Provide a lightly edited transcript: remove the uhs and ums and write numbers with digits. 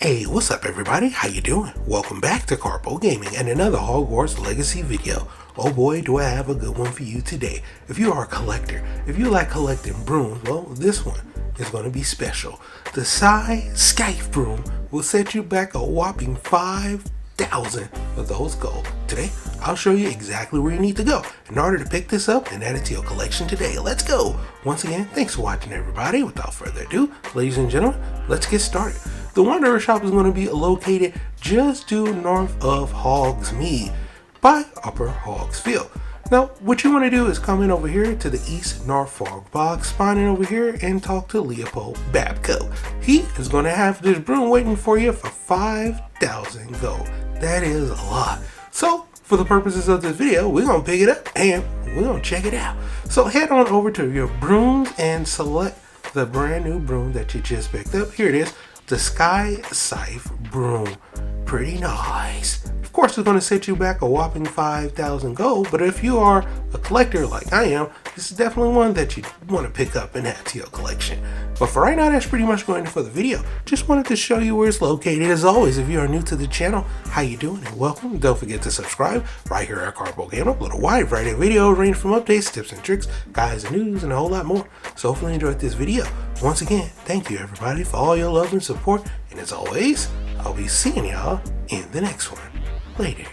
Hey, what's up everybody? How you doing? Welcome back to Karpo Gaming and another Hogwarts Legacy video. Oh boy, do I have a good one for you today. If you are a collector, if you like collecting brooms, well, this one is going to be special. The Sky Scythe broom will set you back a whopping 5,000 of those gold. Today, I'll show you exactly where you need to go in order to pick this up and add it to your collection today. Let's go! Once again, thanks for watching everybody. Without further ado, ladies and gentlemen, let's get started. The Wanderer shop is going to be located just due north of Hogsmeade by Upper Hogsfield. Now, what you want to do is come in over here to the East Norfolk Bog, spawn in over here and talk to Leopold Babco. He is going to have this broom waiting for you for 5,000 gold. That is a lot. So, for the purposes of this video, we're going to pick it up and we're going to check it out. So, head on over to your brooms and select the brand new broom that you just picked up. Here it is. The Sky Scythe broom, pretty nice. Of course, it's going to set you back a whopping 5,000 gold, but if you are a collector like I am, this is definitely one that you want to pick up and add to your collection. But for right now, that's pretty much going for the video. Just wanted to show you where it's located. As always, if you are new to the channel, how you doing and welcome. Don't forget to subscribe right here at Karpo Gaming. Upload a wide variety of videos ranging from updates, tips and tricks, guides and news, and a whole lot more. So hopefully you enjoyed this video. Once again, thank you everybody for all your love and support, and as always, I'll be seeing y'all in the next one. Later.